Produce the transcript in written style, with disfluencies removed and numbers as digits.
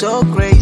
So great.